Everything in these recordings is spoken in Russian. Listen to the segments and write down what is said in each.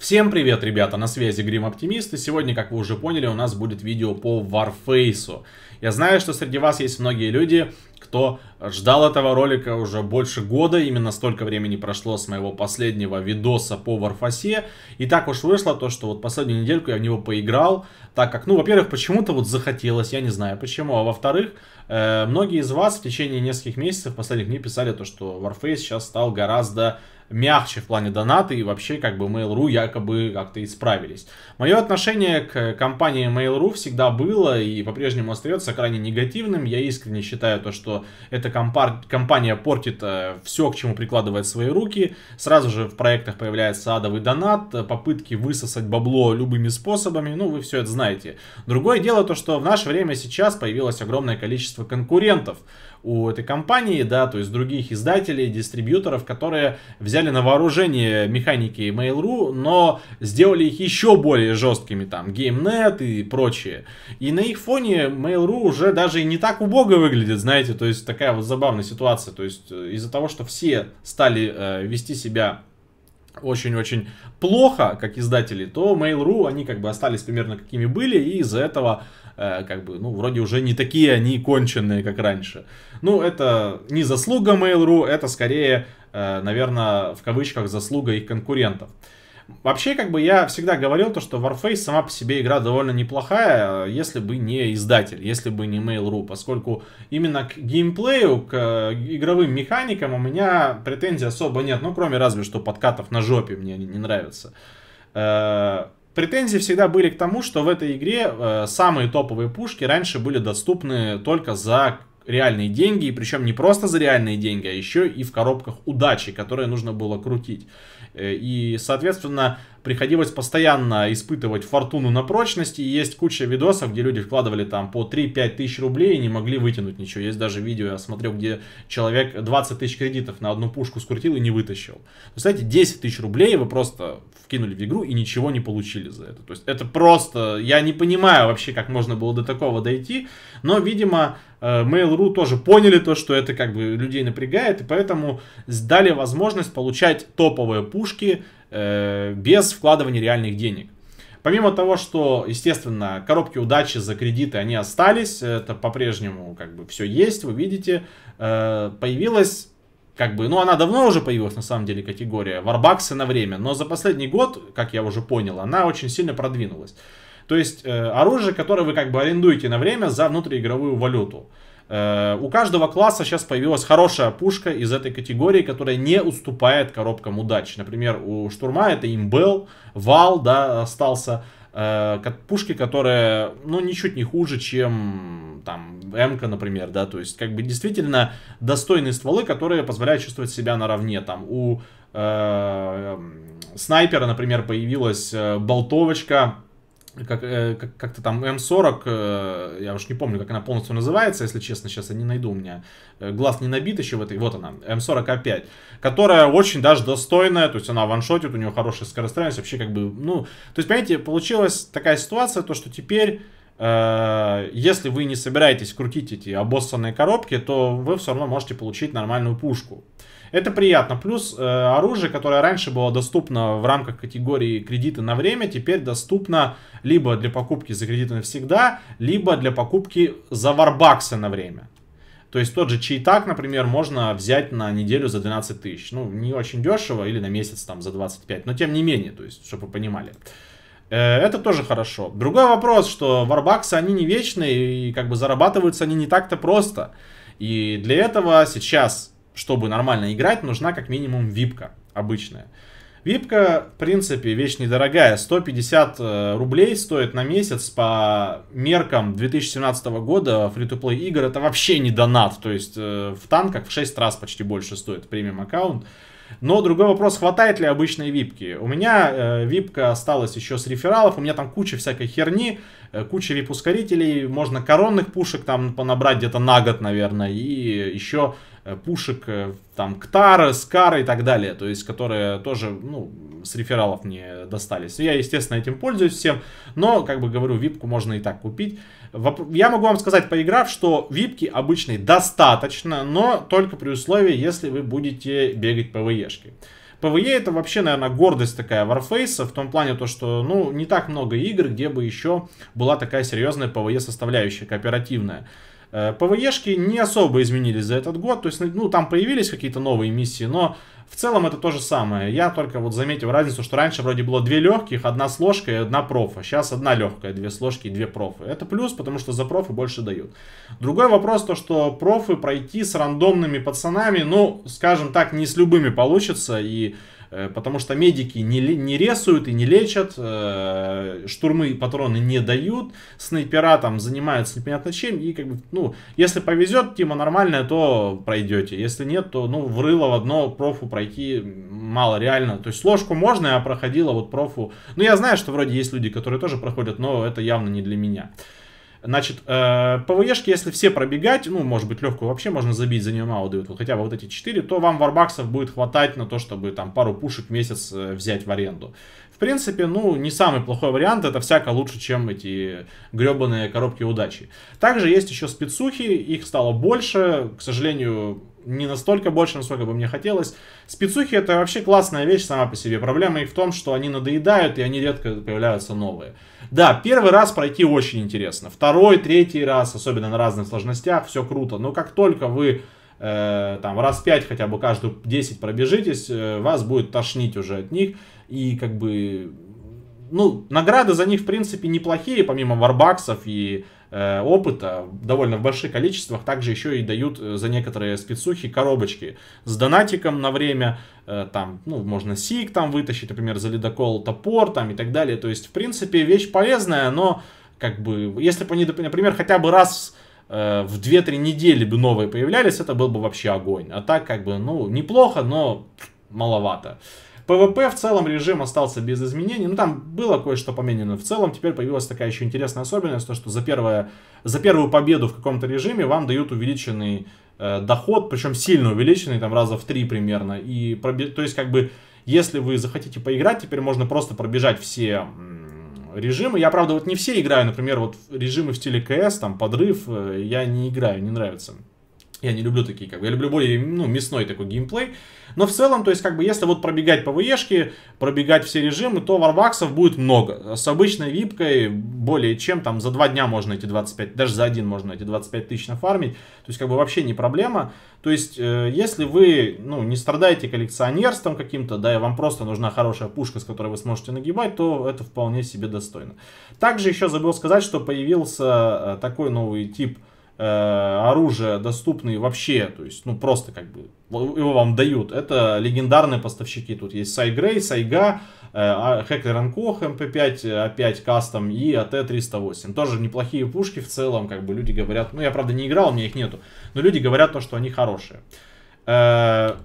Всем привет, ребята, на связи Грим Оптимист, и сегодня, как вы уже поняли, у нас будет видео по Warface. Я знаю, что среди вас есть многие люди, кто ждал этого ролика уже больше года, именно столько времени прошло с моего последнего видоса по Warface, и так уж вышло то, что вот последнюю недельку я в него поиграл, так как, ну, во-первых, почему-то вот захотелось, я не знаю почему, а во-вторых, многие из вас в течение нескольких месяцев последних дней писали то, что Warface сейчас стал гораздо мягче в плане доната, и вообще как бы Mail.ru якобы как-то исправились. Мое отношение к компании Mail.ru всегда было и по-прежнему остается крайне негативным. Я искренне считаю то, что эта компания портит все, к чему прикладывает свои руки. Сразу же в проектах появляется адовый донат, попытки высосать бабло любыми способами, ну вы все это знаете. Другое дело то, что в наше время сейчас появилось огромное количество конкурентов у этой компании, да, то есть других издателей, дистрибьюторов, которые взяли на вооружение механики Mail.ru, но сделали их еще более жесткими, там, GameNet и прочее. И на их фоне Mail.ru уже даже и не так убого выглядит, знаете, то есть такая вот забавная ситуация, то есть из-за того, что все стали вести себя очень-очень плохо, как издатели, то Mail.ru, они как бы остались примерно какими были, и из-за этого как бы, ну, вроде уже не такие они конченые, как раньше. Ну, это не заслуга Mail.ru, это скорее, наверное, в кавычках заслуга их конкурентов. Вообще, как бы я всегда говорил то, что Warface сама по себе игра довольно неплохая, если бы не издатель, если бы не Mail.ru, поскольку именно к геймплею, к игровым механикам у меня претензий особо нет, ну, кроме разве что подкатов на жопе, мне они не нравятся. Претензии всегда были к тому, что в этой игре самые топовые пушки раньше были доступны только за реальные деньги, и причем не просто за реальные деньги, а еще и в коробках удачи, которые нужно было крутить. И, соответственно, приходилось постоянно испытывать фортуну на прочность, и есть куча видосов, где люди вкладывали там по 3-5 тысяч рублей и не могли вытянуть ничего. Есть даже видео, я смотрел, где человек 20 тысяч кредитов на одну пушку скрутил и не вытащил. Кстати, 10 тысяч рублей вы просто вкинули в игру и ничего не получили за это. То есть это просто, я не понимаю вообще, как можно было до такого дойти, но, видимо, Mail.ru тоже поняли то, что это как бы людей напрягает, и поэтому дали возможность получать топовые пушки без вкладывания реальных денег. Помимо того, что, естественно, коробки удачи за кредиты, они остались, это по-прежнему как бы все есть, вы видите, появилась как бы, ну она давно уже появилась на самом деле категория, Варбаксы на время, но за последний год, как я уже понял, она очень сильно продвинулась. То есть оружие, которое вы как бы арендуете на время за внутриигровую валюту. У каждого класса сейчас появилась хорошая пушка из этой категории, которая не уступает коробкам удачи. Например, у штурма это имбел, вал, да, остался. Пушки, которые, ну, ничуть не хуже, чем там М-ка, например, да. То есть, как бы действительно достойные стволы, которые позволяют чувствовать себя наравне. Там у снайпера, например, появилась болтовочка. Как-то там М40, я уж не помню, как она полностью называется, если честно, сейчас я не найду, у меня глаз не набит еще в этой, вот она, М40А5, которая очень даже достойная, то есть она ваншотит, у нее хорошая скорострельность, вообще как бы, ну, то есть, понимаете, получилась такая ситуация, то, что теперь, если вы не собираетесь крутить эти обоссанные коробки, то вы все равно можете получить нормальную пушку. Это приятно. Плюс оружие, которое раньше было доступно в рамках категории кредиты на время, теперь доступно либо для покупки за кредиты навсегда, либо для покупки за варбаксы на время. То есть тот же чайтак, например, можно взять на неделю за 12 тысяч. Ну, не очень дешево, или на месяц там за 25, но тем не менее, то есть, чтобы вы понимали. Это тоже хорошо. Другой вопрос, что варбаксы, они не вечные, и как бы зарабатываются они не так-то просто. И для этого сейчас, чтобы нормально играть, нужна как минимум випка обычная. Випка, в принципе, вещь недорогая. 150 рублей стоит на месяц по меркам 2017 года фри-то-плей игр. Это вообще не донат. То есть в танках в 6 раз почти больше стоит премиум аккаунт. Но другой вопрос, хватает ли обычной випки. У меня випка осталась еще с рефералов, у меня там куча всякой херни, куча вип-ускорителей, можно коронных пушек там понабрать где-то на год, наверное, и еще пушек там КТАР, СКАР и так далее, то есть, которые тоже, ну, с рефералов мне достались. Я, естественно, этим пользуюсь всем, но, как бы говорю, випку можно и так купить. Я могу вам сказать, поиграв, что випки обычной достаточно, но только при условии, если вы будете бегать ПВЕшки. ПВЕ это вообще, наверное, гордость такая Warface, в том плане то, что, ну, не так много игр, где бы еще была такая серьезная ПВЕ составляющая, кооперативная. ПВЕшки не особо изменились за этот год, то есть, ну, там появились какие-то новые миссии, но в целом это то же самое. Я только вот заметил разницу, что раньше вроде было две легких, одна с ложкой и одна профа. Сейчас одна легкая, две с ложки и две профы. Это плюс, потому что за профы больше дают. Другой вопрос, то что профы пройти с рандомными пацанами, ну, скажем так, не с любыми получится, и... Потому что медики не ресуют и не лечат, штурмы и патроны не дают, снайпера там занимаются непонятно чем. И как бы, ну, если повезет, тема нормальная, то пройдете. Если нет, то, ну, врыло в одно профу пройти мало реально. То есть ложку можно, я проходила вот профу. Ну, я знаю, что вроде есть люди, которые тоже проходят, но это явно не для меня. Значит, ПВЕшки, если все пробегать, ну, может быть, легкую вообще можно забить, за нее мало дают, вот хотя бы вот эти 4, то вам варбаксов будет хватать на то, чтобы там пару пушек в месяц взять в аренду. В принципе, ну, не самый плохой вариант, это всяко лучше, чем эти гребаные коробки удачи. Также есть еще спецухи, их стало больше, к сожалению... Не настолько больше, насколько бы мне хотелось. Спецухи это вообще классная вещь сама по себе. Проблема их в том, что они надоедают, и они редко появляются новые. Да, первый раз пройти очень интересно. Второй, третий раз, особенно на разных сложностях, все круто. Но как только вы там раз 5 хотя бы каждую 10 пробежитесь, вас будет тошнить уже от них. И как бы... Ну, награды за них, в принципе, неплохие, помимо варбаксов и опыта, довольно в больших количествах, также еще и дают за некоторые спецухи коробочки с донатиком на время, там, ну, можно сик там вытащить, например, за ледокол топор там и так далее, то есть, в принципе, вещь полезная, но, как бы, если бы они, например, хотя бы раз... в 2-3 недели бы новые появлялись, это был бы вообще огонь, а так, как бы, ну, неплохо, но маловато. ПВП в целом режим остался без изменений, ну там было кое-что поменено, в целом теперь появилась такая еще интересная особенность, то что за первую победу в каком-то режиме вам дают увеличенный доход, причем сильно увеличенный, там раза в 3 примерно, и то есть как бы если вы захотите поиграть, теперь можно просто пробежать все режимы, я правда вот не все играю, например вот режимы в стиле КС, там подрыв, я не играю, не нравится. Я не люблю такие, как бы, я люблю более, ну, мясной такой геймплей. Но в целом, то есть, как бы, если вот пробегать ПВЕшки, пробегать все режимы, то варваксов будет много. С обычной випкой более чем, там, за 2 дня можно эти 25, даже за 1 можно эти 25 тысяч нафармить. То есть, как бы, вообще не проблема. То есть, если вы, ну, не страдаете коллекционерством каким-то, да, и вам просто нужна хорошая пушка, с которой вы сможете нагибать, то это вполне себе достойно. Также еще забыл сказать, что появился такой новый тип оружия, доступные вообще, то есть, ну, просто, как бы, его вам дают. Это легендарные поставщики, тут есть Сайга, Хеклер-Анкох МП5, А5 кастом и АТ-308. Тоже неплохие пушки в целом, как бы, люди говорят, ну, я, правда, не играл, у меня их нету, но люди говорят то, что они хорошие. В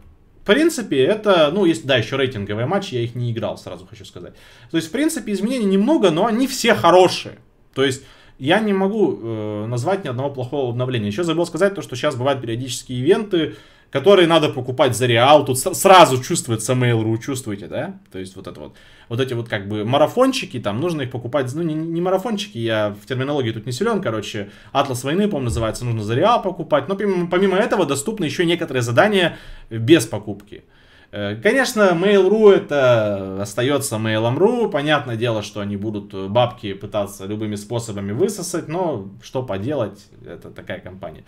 принципе, это, ну, есть, да, еще рейтинговые матчи, я их не играл, сразу хочу сказать. То есть, в принципе, изменений немного, но они все хорошие. То есть, я не могу назвать ни одного плохого обновления. Еще забыл сказать то, что сейчас бывают периодические ивенты, которые надо покупать за реал. Тут сразу чувствуется Mail.ru, чувствуете, да? То есть вот это вот. Вот эти вот как бы марафончики, там нужно их покупать. Ну, не марафончики, я в терминологии тут не силен, короче. Атлас войны, по-моему, называется, нужно за реал покупать. Но помимо этого доступны еще некоторые задания без покупки. Конечно, Mail.ru это остается Mail.ru, понятное дело, что они будут бабки пытаться любыми способами высосать, но что поделать, это такая компания.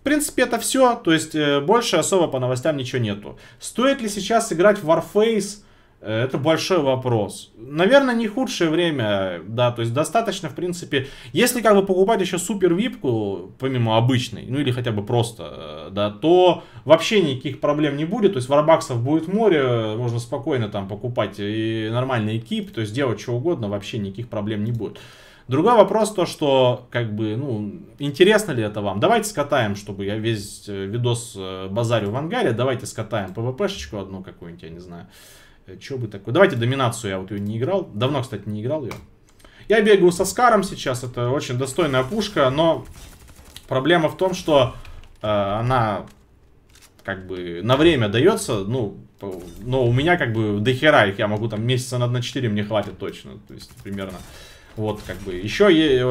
В принципе, это все, то есть больше особо по новостям ничего нету. Стоит ли сейчас играть в Warface? Это большой вопрос. Наверное, не худшее время, да, то есть достаточно, в принципе, если как бы покупать еще супер випку, помимо обычной, ну или хотя бы просто, да, то вообще никаких проблем не будет, то есть варбаксов будет море, можно спокойно там покупать и нормальный экип, то есть делать что угодно, вообще никаких проблем не будет. Другой вопрос то, что, как бы, ну, интересно ли это вам? Давайте скатаем, чтобы я весь видос базарю в ангаре, давайте скатаем ПВПшечку одну какую-нибудь, я не знаю. Что бы такое? Давайте доминацию, я вот ее не играл. Давно, кстати, не играл ее. Я бегаю со Скаром сейчас, это очень достойная пушка, но проблема в том, что она как бы на время дается, ну, но у меня как бы дохера их, я могу там месяца на 4 мне хватит точно, то есть примерно. Вот как бы еще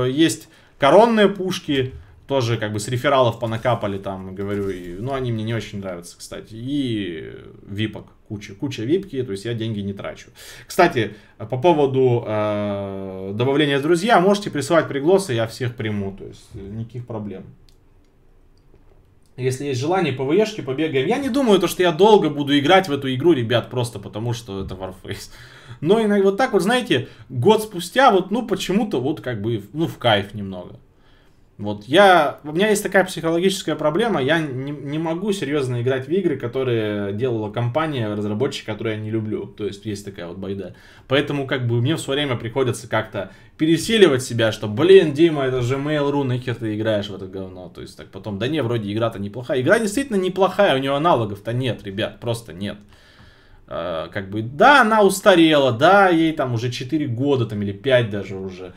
есть коронные пушки, тоже как бы с рефералов понакапали там, говорю, и, ну, они мне не очень нравятся, кстати. И випок, куча випки, то есть я деньги не трачу. Кстати, по поводу добавления в друзья, можете присылать пригласы, я всех приму, то есть никаких проблем. Если есть желание, ПВЕшки побегаем. Я не думаю, то, что я долго буду играть в эту игру, ребят, просто потому что это Warface. Но иногда вот так вот, знаете, год спустя, вот, ну, почему-то вот как бы, ну, в кайф немного. Вот, у меня есть такая психологическая проблема, я не могу серьезно играть в игры, которые делала компания, разработчик, которую я не люблю. То есть есть такая вот байда. Поэтому как бы мне в свое время приходится как-то пересиливать себя, что, блин, Дима, это же Mail.ru, нахер ты играешь в это говно. То есть так потом, да не, вроде игра-то неплохая. Игра действительно неплохая, у нее аналогов-то нет, ребят, просто нет. Как бы, да, она устарела, да, ей там уже 4 года там, или 5 даже уже.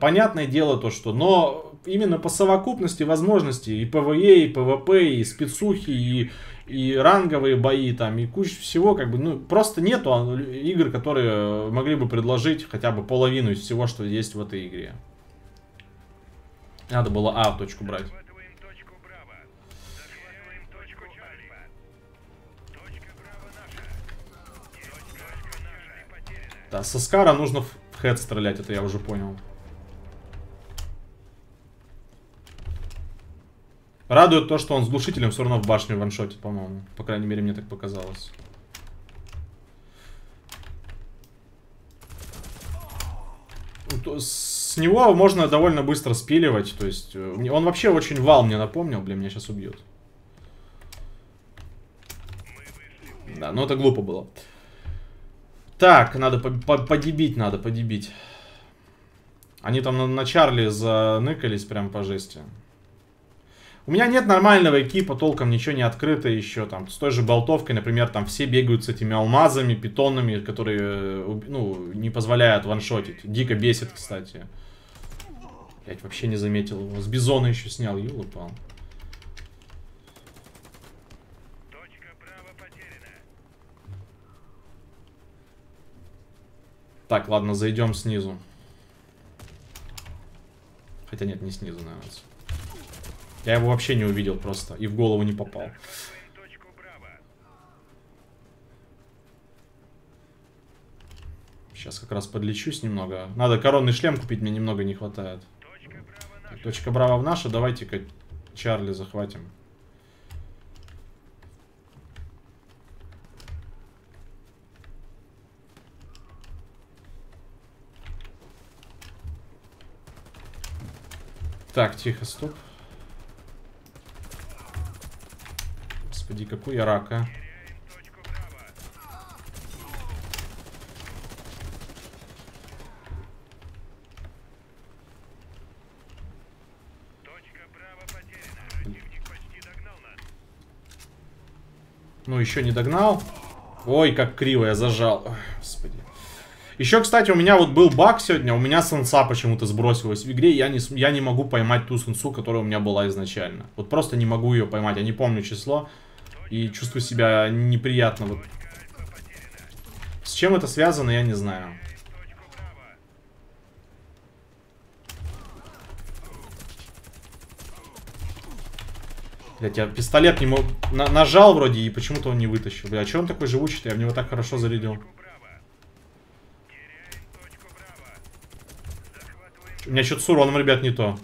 Понятное дело то, что, но именно по совокупности возможностей и ПВЕ, и ПВП, и спецухи, и ранговые бои, там, и куча всего, как бы, ну, просто нету игр, которые могли бы предложить хотя бы половину из всего, что есть в этой игре. Надо было А в точку брать. Да, со СКАРа нужно в хед стрелять, это я уже понял. Радует то, что он с глушителем все равно в башню ваншотит, по-моему. По крайней мере, мне так показалось. С него можно довольно быстро спиливать. То есть, он вообще очень вал мне напомнил. Блин, меня сейчас убьют. Да, но это глупо было. Так, надо подебить, надо подебить. Они там на Чарли заныкались прям по жести. У меня нет нормального экипа, толком ничего не открыто еще, там, с той же болтовкой, например, там все бегают с этими алмазами, питонами, которые, ну, не позволяют ваншотить. Дико бесит, кстати. Блять, вообще не заметил его. С бизона еще снял, юлопал. Так, ладно, зайдем снизу. Хотя нет, не снизу, наверное. Я его вообще не увидел просто и в голову не попал. Сейчас как раз подлечусь немного. Надо коронный шлем купить, мне немного не хватает. Так, точка браво в наша, давайте-ка Чарли захватим. Так, тихо, стоп. Господи, какой я рак, а? Ну, еще не догнал. Ой, как криво я зажал. Ой, господи. Еще, кстати, у меня вот был баг сегодня. У меня сенса почему-то сбросилась в игре. Я не могу поймать ту сенсу, которая у меня была изначально. Вот просто не могу ее поймать. Я не помню число. И чувствую себя неприятно. Вот. С чем это связано, я не знаю. Блять, я пистолет не мог... Нажал вроде, и почему-то он не вытащил. Блять, а че он такой живучий-то? Я в него так хорошо зарядил. У меня что-то с уроном, ребят, не то.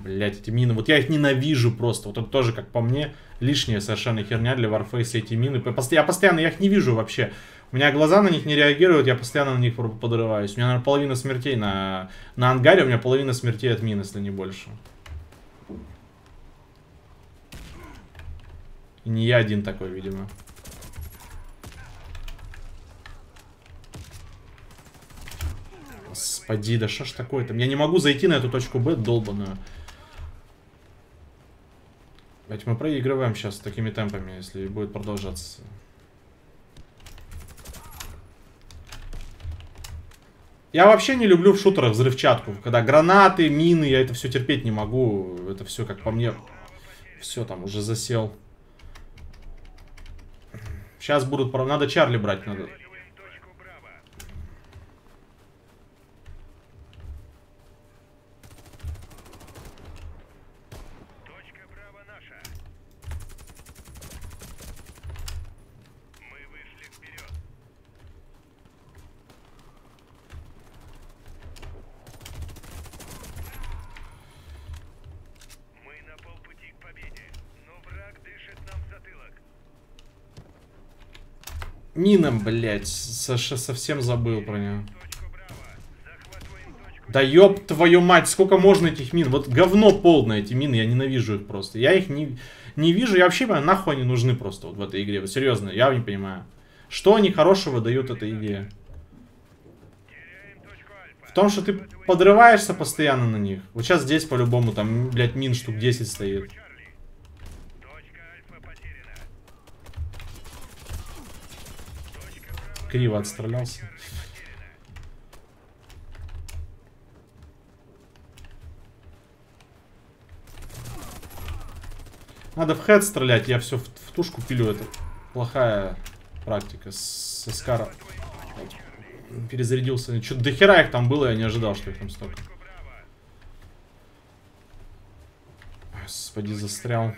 Блять, эти мины. Вот я их ненавижу просто. Вот это тоже, как по мне, лишняя совершенно херня для Warface, эти мины. Я их не вижу вообще. У меня глаза на них не реагируют, я постоянно на них подрываюсь. У меня, наверное, половина смертей на ангаре, у меня половина смертей от мин, если не больше. И не я один такой, видимо. Господи, да что ж такое-то? Я не могу зайти на эту точку Б, долбаную. Ведь мы проигрываем сейчас такими темпами, если будет продолжаться. Я вообще не люблю в шутерах взрывчатку. Когда гранаты, мины, я это все терпеть не могу. Это все, как по мне, все там уже засел. Сейчас будут... Надо Чарли брать. Надо. Мином, блядь, Саша, совсем забыл про него. Да ёб твою мать, сколько можно этих мин? Вот говно полное эти мины, я ненавижу их просто. Я их не вижу, я вообще понимаю, нахуй они нужны просто вот в этой игре. Вот серьезно, я не понимаю. Что они хорошего дают этой игре? В том, что ты подрываешься постоянно на них. Вот сейчас здесь по-любому там, блядь, мин штук 10 стоит. Криво отстрелялся. Надо в хед стрелять, я все в тушку пилю. Это плохая практика со СКАРа. Перезарядился. Что-то до хера их там было, я не ожидал, что их там столько. Господи, застрял.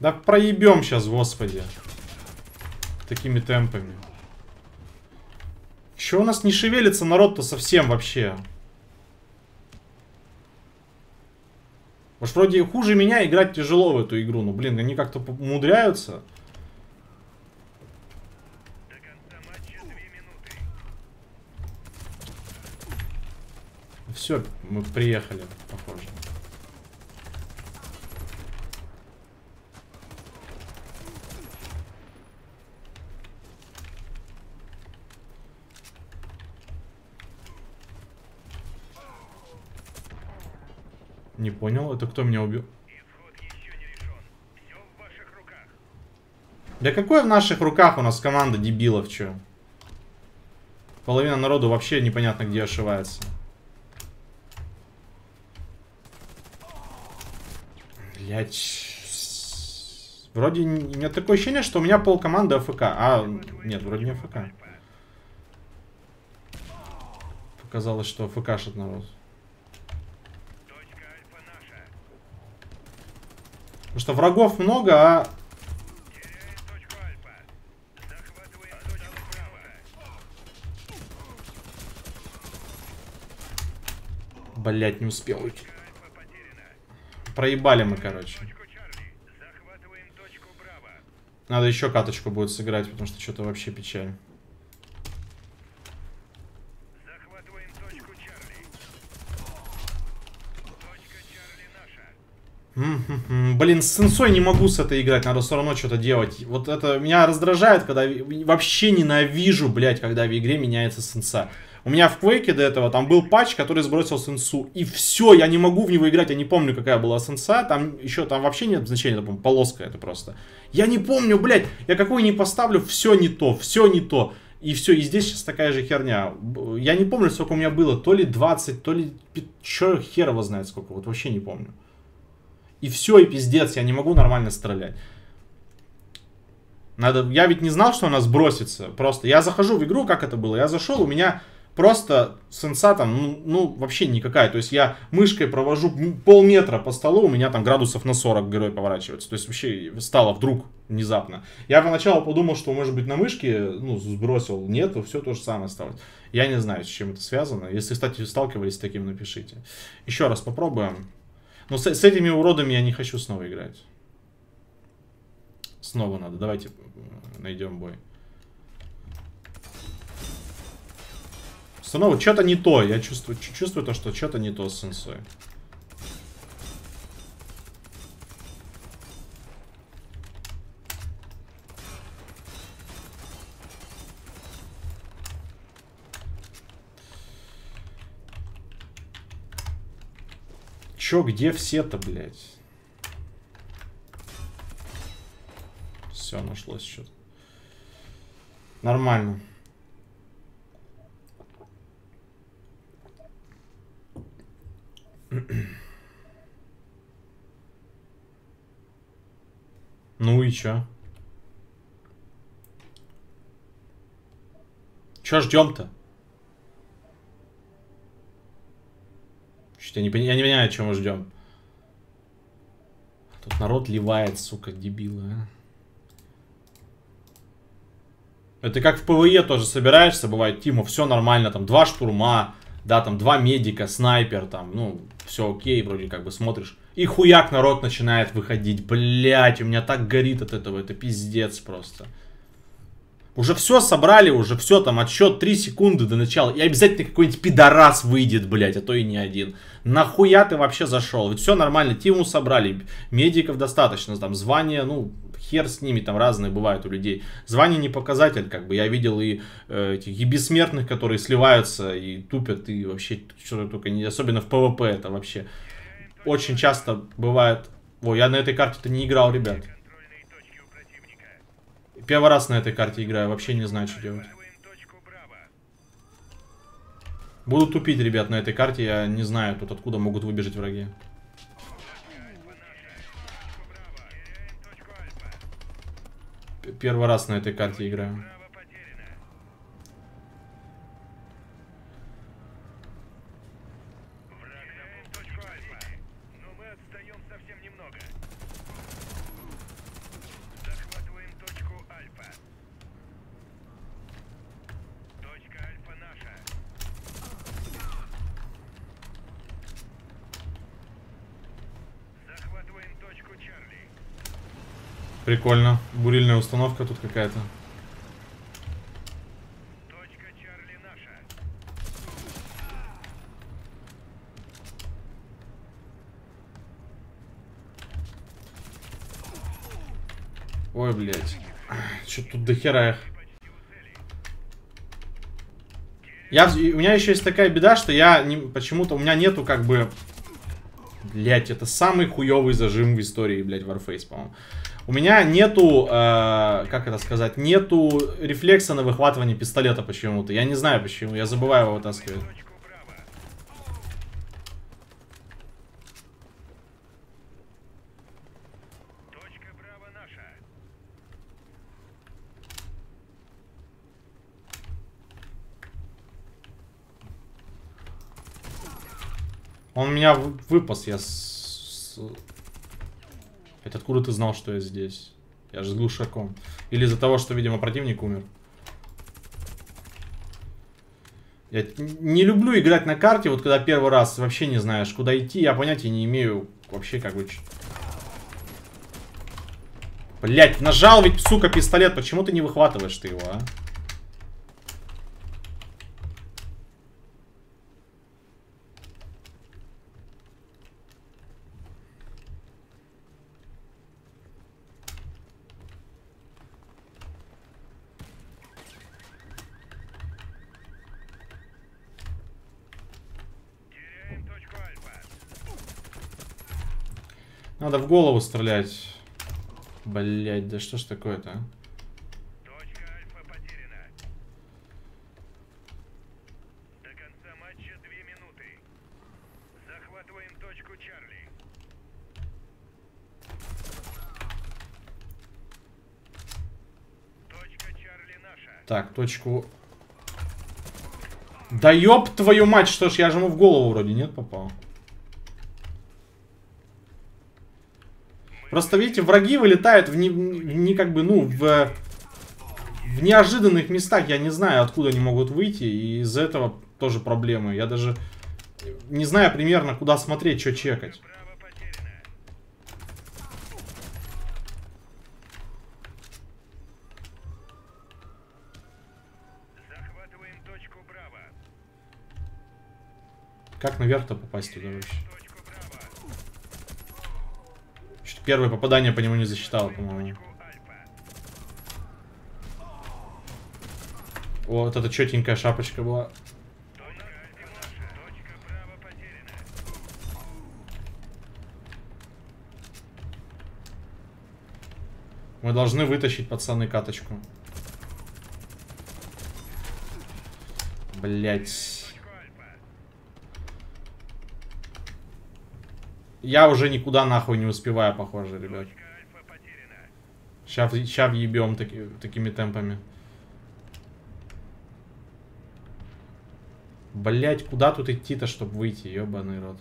Да проебем сейчас, господи. Такими темпами. Че у нас не шевелится народ-то совсем вообще? Уж вроде хуже меня играть тяжело в эту игру. Ну блин, они как-то умудряются. До конца матча 2 минуты. Все, мы приехали, похоже. Не понял, это кто меня убил? Да какой в наших руках, у нас команда дебилов, чё? Половина народу вообще непонятно где ошивается. Блять. Вроде... У меня такое ощущение, что у меня полкоманды АФК. А, нет, вроде не АФК. Показалось, что АФКшит народ. Потому что врагов много, а... Блять, не успел уйти. Проебали мы, короче. Надо еще каточку будет сыграть, потому что что-то вообще печаль. Блин, с сенсой не могу с этой играть, надо все равно что-то делать. Вот это меня раздражает, когда... Вообще ненавижу, блядь, когда в игре меняется сенса. У меня в Quake до этого там был патч, который сбросил сенсу. И все, я не могу в него играть, я не помню, какая была сенса. Там еще, там вообще нет значения, там полоска это просто. Я не помню, блядь, я какую не поставлю, все не то, все не то. И все, и здесь сейчас такая же херня. Я не помню, сколько у меня было, то ли 20, то ли... Че хер его знает сколько, вот вообще не помню. И все, и пиздец, я не могу нормально стрелять. Надо... Я ведь не знал, что она сбросится. Просто я захожу в игру, как это было. Я зашел, у меня просто сенса там, вообще никакая. То есть я мышкой провожу полметра по столу, у меня там градусов на 40 герой поворачивается. То есть вообще стало вдруг внезапно. Я поначалу подумал, что может быть на мышке, сбросил. Нет, все то же самое осталось. Я не знаю, с чем это связано. Если, кстати, сталкивались с таким, напишите. Еще раз попробуем. Но с этими уродами я не хочу снова играть. Снова надо. Давайте найдем бой. Снова что-то не то. Я чувствую то, что что-то не то с сенсой. Чё, где все-то, блядь? все, нашлось что-то. Нормально. Ну и чё? Чё ждём-то? Чё-то я не понимаю, чего мы ждём. Тут народ ливает, сука, дебилы, а. Это как в ПВЕ тоже собираешься, бывает, Тима, все нормально, там, 2 штурма, да, там, 2 медика, снайпер, там, ну, все окей, вроде как бы смотришь. И хуяк народ начинает выходить, блять, у меня так горит от этого, это пиздец просто. Уже все собрали, уже все, там, отсчет 3 секунды до начала, и обязательно какой-нибудь пидорас выйдет, блять, а то и не один. Нахуя ты вообще зашел? Ведь все нормально, Тиму собрали, медиков достаточно, там, звания, ну... Хер с ними, там разные бывают у людей. Звание не показатель, как бы. Я видел и этих и бессмертных, которые сливаются и тупят, и вообще что-то только не... Особенно в ПВП это вообще очень часто бывает. О, я на этой карте-то не играл, ребят. Первый раз на этой карте играю, вообще не знаю, что делать. Буду тупить, ребят, на этой карте. Я не знаю тут, откуда могут выбежать враги. Первый раз на этой карте играю. Прикольно. Бурильная установка тут какая-то. Ой, блядь. Что-то тут до хера их. У меня еще есть такая беда, что я почему-то... У меня нету как бы... Блядь, это самый хуёвый зажим в истории, блядь, Warface, по-моему. У меня нету, как это сказать, нету рефлекса на выхватывание пистолета почему-то. Я не знаю почему, я забываю его вытаскивать. Он меня выпас, я... Это откуда ты знал, что я здесь? Я же с глушаком. Или из-за того, что, видимо, противник умер. Я не люблю играть на карте, вот когда первый раз вообще не знаешь, куда идти. Я понятия не имею вообще, как бы... Блять, нажал ведь, сука, пистолет. Почему ты не выхватываешь ты его, а? Надо в голову стрелять. Блять, да что ж такое-то? Точка Альфа потеряна. До конца матча 2 минуты. Захватываем точку Чарли. Точка Чарли наша. Так, точку... Да ёб твою мать, что ж, я же ему в голову вроде, нет, попал? Просто, видите, враги вылетают в как бы, ну, в неожиданных местах. Я не знаю, откуда они могут выйти. И из-за этого тоже проблемы. Я даже не знаю примерно, куда смотреть, что чекать. Как наверх-то попасть туда вообще? Первое попадание по нему не засчитало, по-моему. Вот это четенькая шапочка была. Мы должны вытащить, пацаны, каточку. Блять. Я уже никуда нахуй не успеваю, похоже, ребят. Сейчас въебем такими темпами. Блять, куда тут идти-то, чтобы выйти, ебаный рот.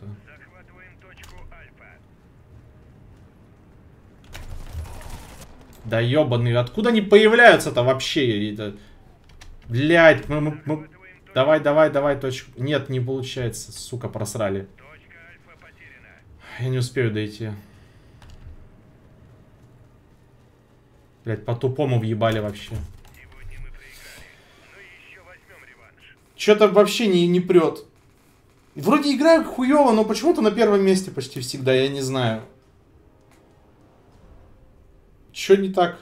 Да ебаный, откуда они появляются-то вообще? Это... Блять, мы... Давай, давай, давай, точку. Нет, не получается, сука, просрали. Я не успею дойти. Блять, по-тупому въебали вообще. Что-то вообще не прет. Вроде играю хуево, но почему-то на первом месте почти всегда, я не знаю. Что не так?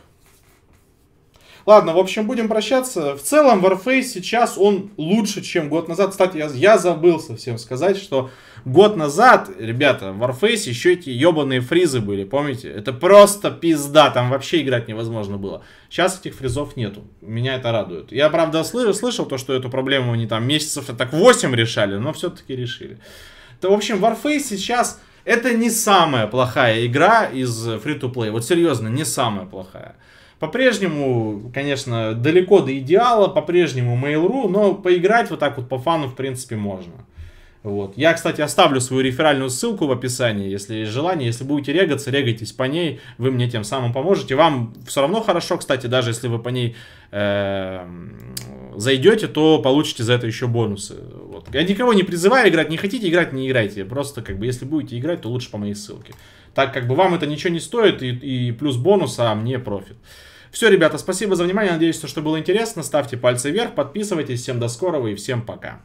Ладно, в общем, будем прощаться. В целом, Warface сейчас он лучше, чем год назад. Кстати, я забыл совсем сказать, что год назад, ребята, в Warface еще эти ебаные фризы были, помните? Это просто пизда, там вообще играть невозможно было. Сейчас этих фризов нету, меня это радует. Я, правда, слышал то, что эту проблему они там месяцев так 8 решали, но все-таки решили. То, в общем, Warface сейчас это не самая плохая игра из free-to-play. Вот серьезно, не самая плохая. По-прежнему, конечно, далеко до идеала, по-прежнему Mail.ru, но поиграть вот так вот по фану, в принципе, можно. Вот. Я, кстати, оставлю свою реферальную ссылку в описании, если есть желание. Если будете регаться, регайтесь по ней, вы мне тем самым поможете. Вам все равно хорошо, кстати, даже если вы по ней зайдете, то получите за это еще бонусы. Вот. Я никого не призываю играть, не хотите играть, не играйте. Просто, как бы, если будете играть, то лучше по моей ссылке. Так, как бы, вам это ничего не стоит, и плюс бонус, а мне профит. Все, ребята, спасибо за внимание, надеюсь, что было интересно. Ставьте пальцы вверх, подписывайтесь, всем до скорого и всем пока.